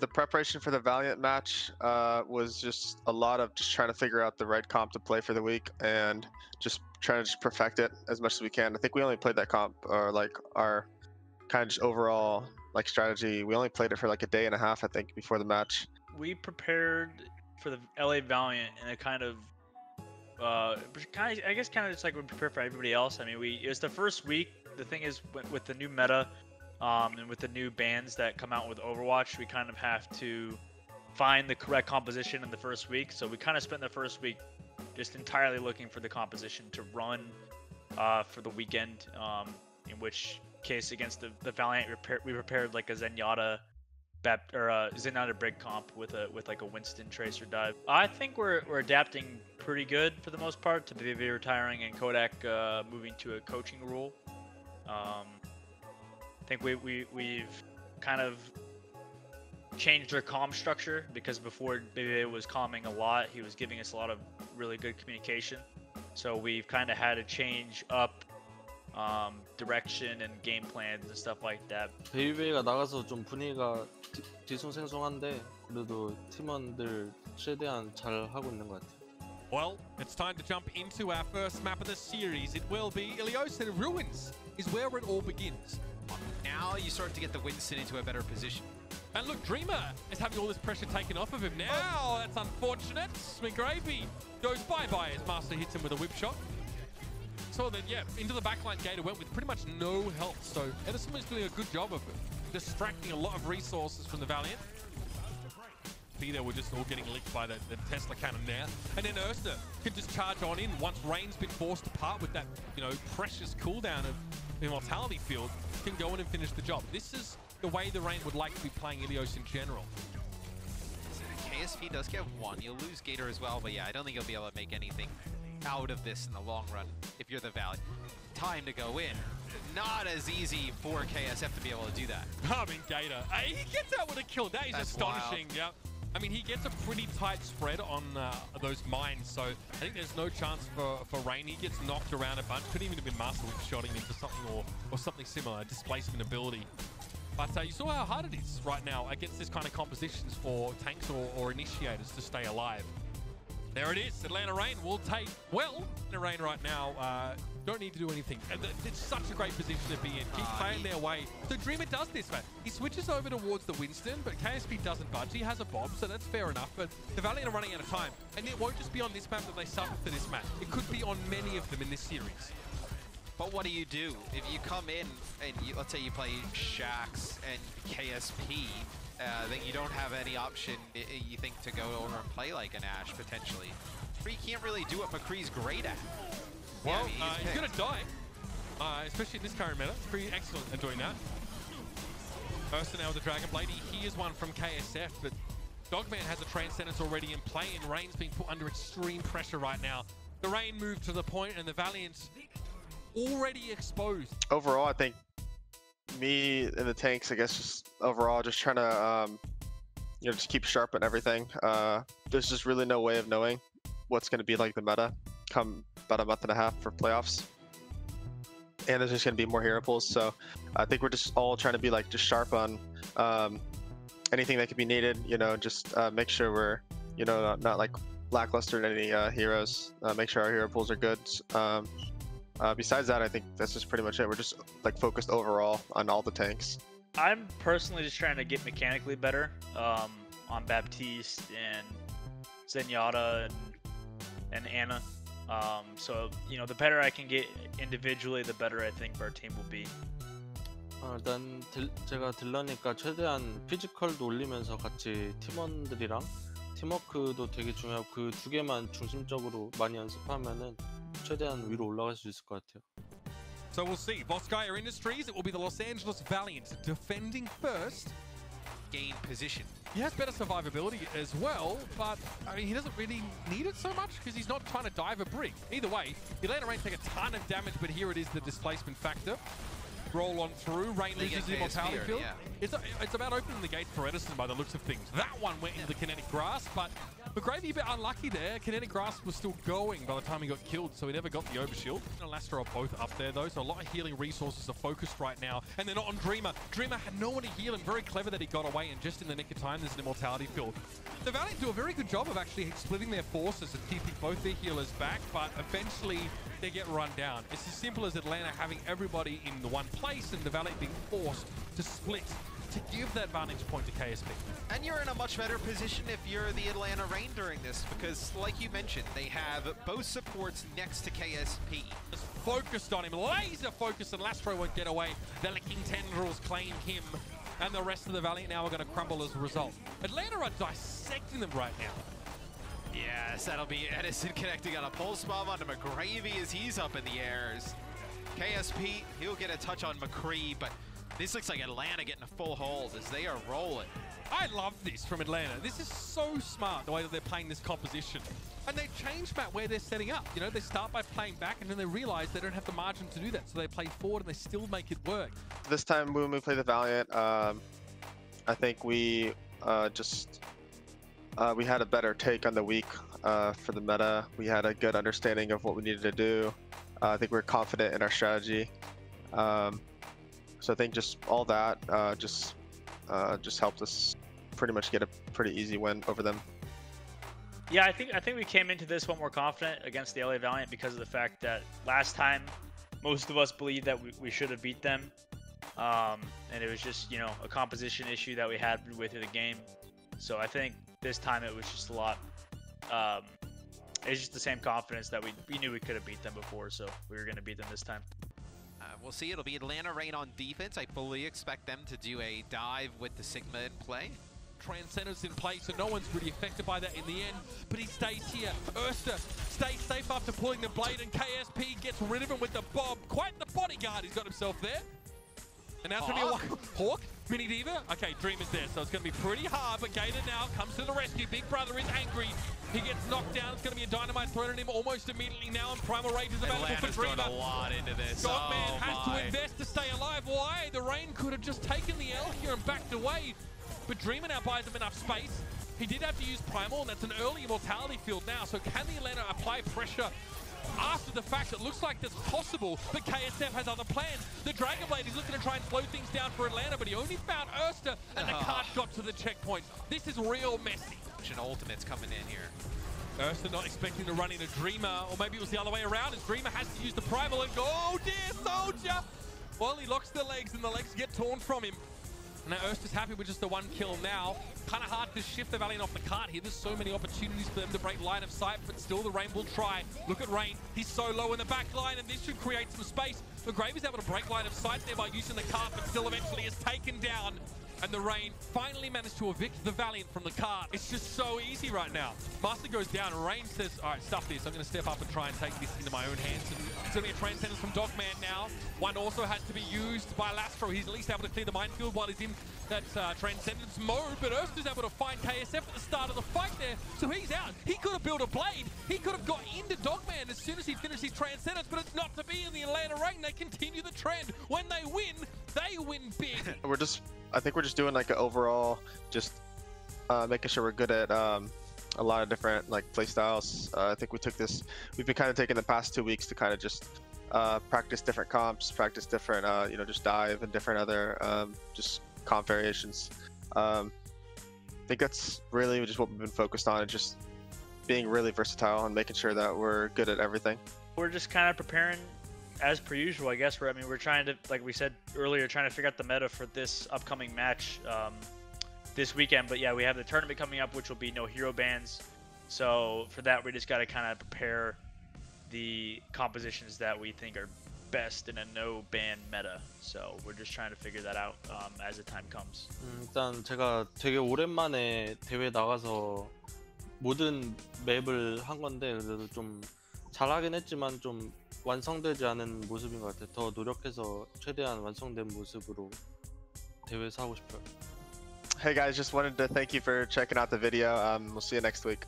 the preparation for the Valiant match was just a lot of just trying to figure out the right comp to play for the week and just trying to just perfect it as much as we can. I think we only played that comp, or like our kind of just overall like strategy, we only played it for like a day and a half, I think, before the match. We prepared for the LA Valiant in a kind of I guess kind of just like we prepared for everybody else. I mean, it was the first week. The thing is, with the new meta and with the new bans that come out with Overwatch, we kind of have to find the correct composition in the first week. So we kind of spent the first week just entirely looking for the composition to run for the weekend, in which case against the Valiant we prepared like a Zenyatta break comp with like a Winston Tracer dive. I think we're adapting pretty good for the most part to Babybay retiring and Kodak moving to a coaching role. I think we've kind of changed our comm structure, because before Babybay was calming a lot, he was giving us a lot of really good communication. So we've kind of had to change up direction and game plans and stuff like that. 베이베이가 나가서 좀 분위기가 뒤숭생숭한데 그래도 팀원들 최대한 잘 하고 있는 것 같아요. Well, it's time to jump into our first map of the series. It will be Ilios, and Ruins is where it all begins. Now you start to get the Winston into a better position. And look, Dreamer is having all this pressure taken off of him now. That's unfortunate. McGravy goes bye-bye as Master hits him with a whip shot. So then, yeah, into the backline, Gator went with pretty much no help. So Edison was doing a good job of distracting a lot of resources from the Valiant. They were just all getting licked by the Tesla cannon there. And then Erster could just charge on in once Rain's been forced to part with that, you know, precious cooldown of the Immortality Field, can go in and finish the job. This is the way the Rain would like to be playing Ilios in general. So the KSP does get one. You'll lose Gator as well, but yeah, I don't think you'll be able to make anything out of this in the long run if you're the Valiant. Time to go in. Not as easy for KSF to be able to do that. I mean, Gator, he gets out with a kill. That is astonishing. Wild. Yep. I mean, he gets a pretty tight spread on those mines, so I think there's no chance for Rain. He gets knocked around a bunch. Couldn't even have been Master whip-shotting into something or something similar, displacement ability. But you saw how hard it is right now against this kind of compositions for tanks or initiators to stay alive. There it is. Atlanta Reign will take, well, Atlanta Reign right now don't need to do anything. It's such a great position to be in. Keep playing their way. So Dreamer does this, man. He switches over towards the Winston, but KSP doesn't budge. He has a bomb, so that's fair enough. But the Valiant are running out of time. And it won't just be on this map that they suffer for this match. It could be on many of them in this series. But what do? If you come in and let's say you play Shaxx and KSP, then you don't have any option, you think, to go over and play like an Ashe, potentially. But he can't really do what McCree's great at. Well, yeah, I mean, he's going to die, especially in this current meta. It's pretty excellent at doing that. Erster now with the Dragonblade. He hears one from KSF, but Dogman has a Transcendence already in play, and Rain's being put under extreme pressure right now. The Rain moved to the point, and the Valiant's already exposed. Overall, I think me and the tanks, I guess, just overall, just trying to, you know, just keep sharp on everything. There's just really no way of knowing what's going to be like the meta come about a month and a half for playoffs. And there's just going to be more hero pools. So I think we're just all trying to be like just sharp on anything that could be needed, you know, just make sure we're, you know, not like lackluster in any heroes, make sure our hero pools are good. Besides that, I think that's just pretty much it. We're just like focused overall on all the tanks. I'm personally just trying to get mechanically better on Baptiste and Zenyatta and Anna. So, you know, the better I can get individually, the better I think our team will be. 일단 제가 딜러니까 최대한 피지컬도 올리면서 같이 팀원들이랑 팀워크도 되게 중요하고 그 두 개만 중심적으로 많이 연습하면은 최대한 위로 올라갈 수 있을 것 같아요. So we'll see. Vosskaya Industries, it will be the Los Angeles Valiant defending first. Gain position. He has better survivability as well, but I mean, he doesn't really need it so much because he's not trying to dive a brick. Either way, Atlanta Reign take a ton of damage, but here it is, the displacement factor. Roll on through, Rain loses the Immortality Field. Yeah. It's about opening the gate for Edison by the looks of things. That one went into the Kinetic Grasp, but McGravy a bit unlucky there. Kinetic Grasp was still going by the time he got killed, so he never got the overshield. Alastra are both up there, though, so a lot of healing resources are focused right now, and they're not on Dreamer. Dreamer had no one to heal him. Very clever that he got away, and just in the nick of time, there's an immortality field. The Valiant do a very good job of actually splitting their forces and keeping both their healers back, but eventually they get run down. It's as simple as Atlanta having everybody in the one place and the Valiant being forced to split to give that vantage point to KSP. And you're in a much better position if you're the Atlanta Reign during this, because like you mentioned, they have both supports next to KSP. Just focused on him, laser focused, and Lastro won't get away. The licking tendrils claim him, and the rest of the Valiant now are going to crumble as a result. Atlanta are dissecting them right now. Yes, that'll be Edison connecting on a Pulse Bomb onto McGravy as he's up in the airs. KSP, he'll get a touch on McCree, but this looks like Atlanta getting a full hold as they are rolling. I love this from Atlanta. This is so smart, the way that they're playing this composition. And they change, Matt, where they're setting up. You know, they start by playing back, and then they realize they don't have the margin to do that, so they play forward, and they still make it work. This time when we play the Valiant, I think we had a better take on the week for the meta. We had a good understanding of what we needed to do. I think we were confident in our strategy. So I think just all that just helped us pretty much get a pretty easy win over them. Yeah, I think we came into this one more confident against the LA Valiant because of the fact that last time most of us believed that we should have beat them, and it was just, you know, a composition issue that we had midway through the game. So I think this time it was just a lot. It's just the same confidence that we knew we could have beat them before, so we were going to beat them this time. We'll see. It'll be Atlanta Reign on defense. I fully expect them to do a dive with the Sigma in play. Transcender's in play, so no one's really affected by that in the end. But he stays here. Erster stays safe after pulling the blade, and KSP gets rid of him with the bomb. Quite the bodyguard he's got himself there. And now it's going to be a Hawk? Mini Diva? Okay, Dreamer's there, so it's going to be pretty hard, but Gator now comes to the rescue. Big Brother is angry. He gets knocked down. It's going to be a dynamite thrown at him almost immediately now, and Primal Rage is available for Dreamer. Dogman a lot into this. Dogman has to invest to stay alive. Why? The Rain could have just taken the L here and backed away, but Dreamer now buys him enough space. He did have to use Primal, and that's an early immortality field now, so can the Atlanta apply pressure? After the fact, it looks like that's possible, but KSF has other plans. The Dragonblade is looking to try and slow things down for Atlanta, but he only found Erster, and the card got to the checkpoint. This is real messy. An ultimate's coming in here. Erster not expecting to run into Dreamer, or maybe it was the other way around, as Dreamer has to use the Primal and go, oh dear soldier! Well, he locks the legs, and the legs get torn from him. Now Erster's happy with just the one kill now. Kind of hard to shift the Valiant off the cart here. There's so many opportunities for them to break line of sight, but still the Rain will try. Look at Rain. He's so low in the back line, and this should create some space. McGravy's able to break line of sight there by using the cart, but still eventually is taken down. And the Rain finally managed to evict the Valiant from the cart. It's just so easy right now. Master goes down, and Rain says, all right, stuff this. I'm going to step up and try and take this into my own hands. And it's going to be a transcendence from Dogman now. One also has to be used by Lastro. He's at least able to clear the minefield while he's in that transcendence mode. But Erster's able to find KSF at the start of the fight there, so he's out. He could have built a blade. He could have got into Dogman as soon as he finished his transcendence, but it's not to be in the Atlanta Reign. They continue the trend. When they win big. I think we're just doing like an overall, just making sure we're good at a lot of different like play styles. I think we've been kind of taking the past 2 weeks to kind of just practice different comps, practice different, you know, just dive and different other just comp variations. I think that's really just what we've been focused on, and just being really versatile and making sure that we're good at everything. We're just kind of preparing as per usual, I guess. We're trying to, like we said earlier, trying to figure out the meta for this upcoming match this weekend. But yeah, we have the tournament coming up, which will be no hero bans. So for that, we just got to kind of prepare the compositions that we think are best in a no ban meta. So we're just trying to figure that out as the time comes. 일단 제가 되게 오랜만에 대회 나가서 모든 맵을 한 건데, 그래도 좀 잘하긴 했지만 좀 완성되지 않은 모습인 것 같아요. 더 노력해서 최대한 완성된 모습으로 대회에서 하고 싶어요. Hey guys, just wanted to thank you for checking out the video. We'll see you next week.